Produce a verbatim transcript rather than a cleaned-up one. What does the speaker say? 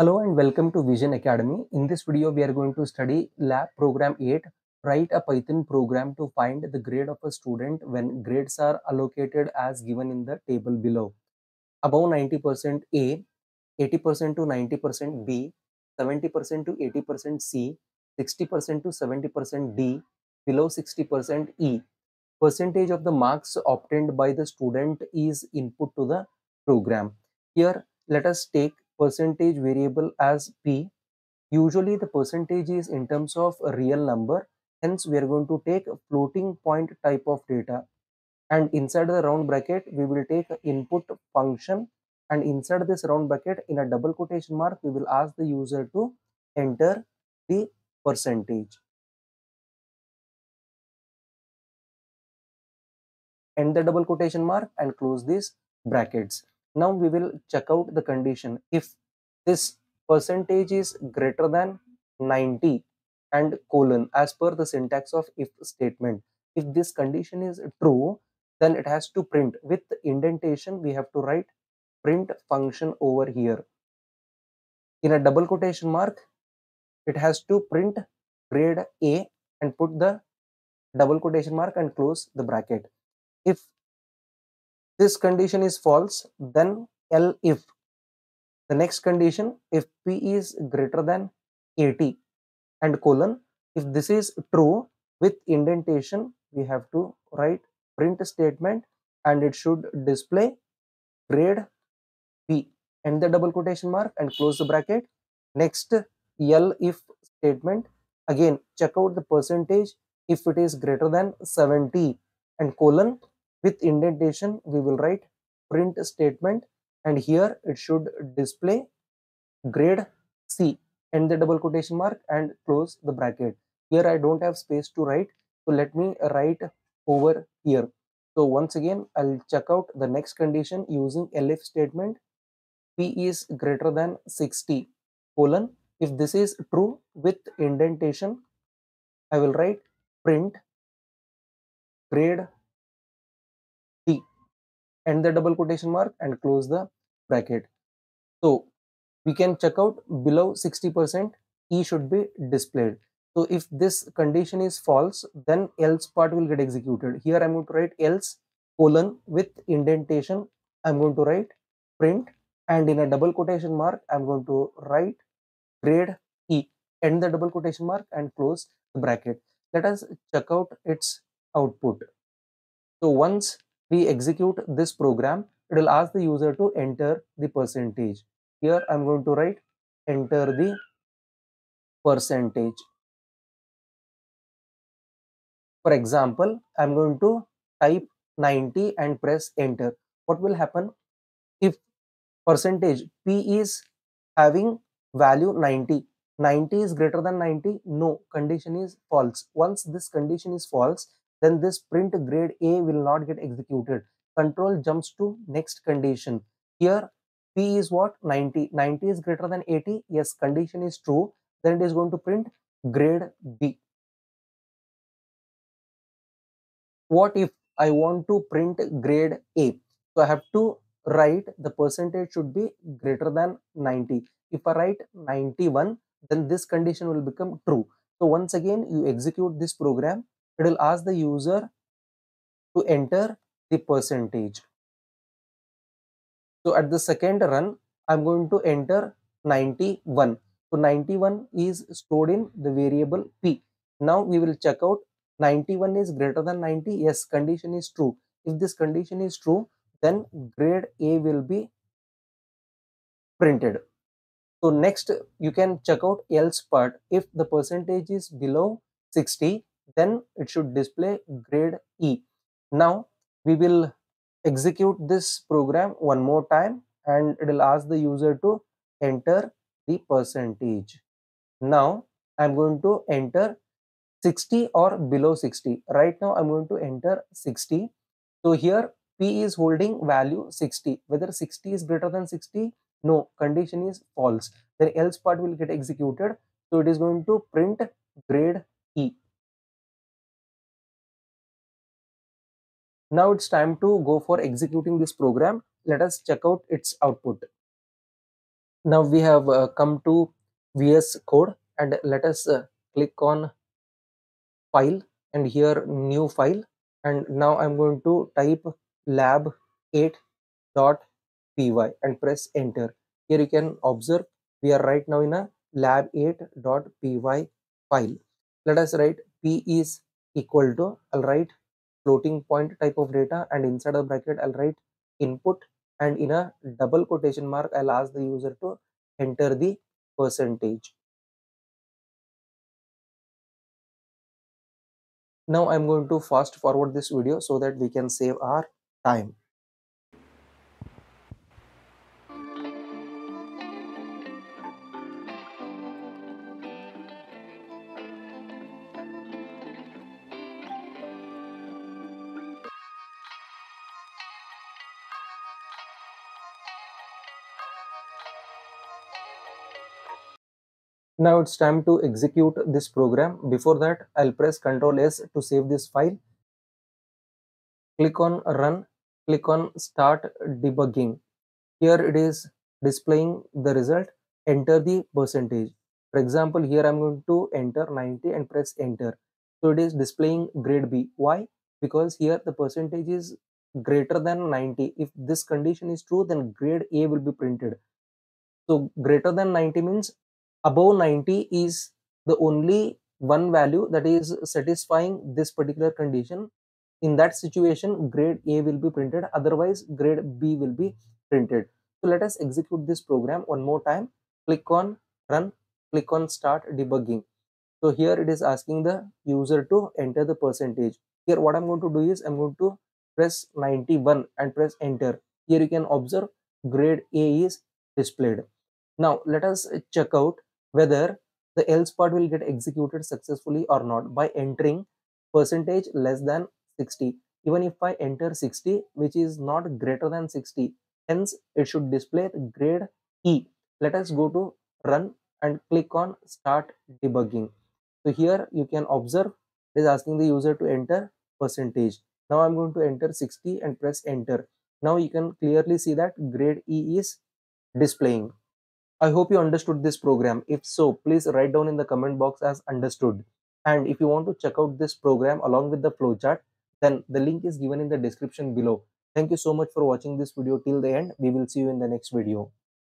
Hello and welcome to Vision Academy. In this video, we are going to study lab program eight, write a Python program to find the grade of a student when grades are allocated as given in the table below. Above ninety percent A, eighty percent to ninety percent B, seventy percent to eighty percent C, sixty percent to seventy percent D, below sixty percent E. Percentage of the marks obtained by the student is input to the program. Here, let us take percentage variable as P. Usually the percentage is in terms of a real number, hence we are going to take a floating point type of data, and inside the round bracket we will take input function, and inside this round bracket in a double quotation mark we will ask the user to enter the percentage. End the double quotation mark and close these brackets. Now we will check out the condition. If this percentage is greater than ninety and colon, as per the syntax of if statement, if this condition is true, then it has to print. With indentation, we have to write print function over here. In a double quotation mark, it has to print grade A and put the double quotation mark and close the bracket. If this condition is false, then L if. The next condition, if P is greater than eighty and colon, if this is true, with indentation we have to write print statement and it should display grade P. End the double quotation mark and close the bracket. Next, L if statement. Again, check out the percentage if it is greater than seventy and colon. With indentation, we will write print statement and here it should display grade C. End the double quotation mark and close the bracket. Here I don't have space to write, so let me write over here. So once again, I'll check out the next condition using L if statement. P is greater than sixty, colon. If this is true, with indentation, I will write print grade. End the double quotation mark and close the bracket. So we can check out below sixty percent E should be displayed. So if this condition is false, then else part will get executed. Here I'm going to write else colon, with indentation I'm going to write print, and in a double quotation mark I'm going to write grade E. End the double quotation mark and close the bracket. Let us check out its output. So once we execute this program, it will ask the user to enter the percentage. Here I am going to write enter the percentage. For example, I am going to type ninety and press enter. What will happen? If percentage P is having value ninety, ninety is greater than ninety, no, condition is false. Once this condition is false, then this print grade A will not get executed. Control jumps to next condition. Here P is what? ninety. ninety is greater than eighty. Yes, condition is true. Then it is going to print grade B. What if I want to print grade A? So I have to write the percentage should be greater than ninety. If I write ninety-one, then this condition will become true. So once again, you execute this program. It will ask the user to enter the percentage. So at the second run, I'm going to enter ninety-one. So ninety-one is stored in the variable P. Now we will check out ninety-one is greater than ninety. Yes, condition is true. If this condition is true, then grade A will be printed. So next you can check out else part. If the percentage is below sixty, then it should display grade E. Now we will execute this program one more time and it will ask the user to enter the percentage. Now I'm going to enter sixty or below sixty. Right now I'm going to enter sixty. So here P is holding value sixty. Whether sixty is greater than sixty? No, condition is false. Then else part will get executed. So it is going to print grade E. Now it's time to go for executing this program. Let us check out its output. Now we have uh, come to V S Code, and let us uh, click on file and here new file, and now I'm going to type lab eight dot py and press enter. Here you can observe we are right now in a lab eight dot py file. Let us write p is equal to, I'll write floating point type of data, and inside the bracket I'll write input, and in a double quotation mark I'll ask the user to enter the percentage. Now I'm going to fast forward this video so that we can save our time. Now it's time to execute this program. Before that, I'll press control S to save this file. Click on run, click on start debugging. Here it is displaying the result. Enter the percentage. For example, here I'm going to enter ninety and press enter. So it is displaying grade B. Why? Because here the percentage is greater than ninety. If this condition is true, then grade A will be printed. So greater than ninety means above ninety is the only one value that is satisfying this particular condition. In that situation, grade A will be printed, otherwise grade B will be printed. So let us execute this program one more time. Click on run, click on start debugging. So here it is asking the user to enter the percentage. Here what I'm going to do is I'm going to press ninety-one and press enter. Here you can observe grade A is displayed. Now let us check out whether the else part will get executed successfully or not by entering percentage less than sixty. Even if I enter sixty, which is not greater than sixty, hence it should display grade E. Let us go to run and click on start debugging. So here you can observe it is asking the user to enter percentage. Now I'm going to enter sixty and press enter. Now you can clearly see that grade E is displaying. I hope you understood this program. If so, please write down in the comment box as understood. And if you want to check out this program along with the flowchart, then the link is given in the description below. Thank you so much for watching this video till the end. We will see you in the next video.